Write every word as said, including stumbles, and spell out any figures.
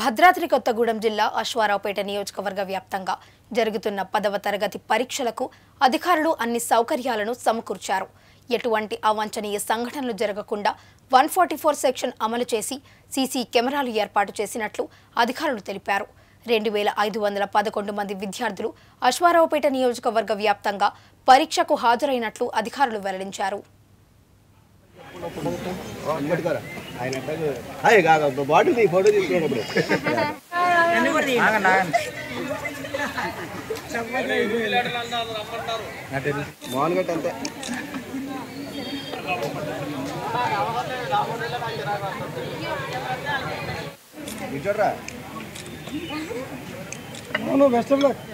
భద్రాద్రి కొత్తగూడెం జిల్లా అశ్వారావుపేట నియోజకవర్గ వ్యాప్తంగా జరుగుతున్న పదవ తరగతి పరీక్షలకు అధికారులు అన్ని సౌకర్యాలను సమకూర్చారు. ఎటువంటి అవాంఛనీయ సంఘటనలు జరగకుండా వన్ ఫార్టీ ఫోర్ సెక్షన్ అమలు చేసి సీసీ కెమెరాలు ఏర్పాటు చేసినట్లు అధికారులు తెలిపారు. రెండు వేల ఐదు వందల పదకొండు మంది విద్యార్థులు అశ్వారావుపేట నియోజకవర్గ వ్యాప్తంగా పరీక్షకు హాజరైనట్లు అధికారులు వెల్లడించారు. Good luck.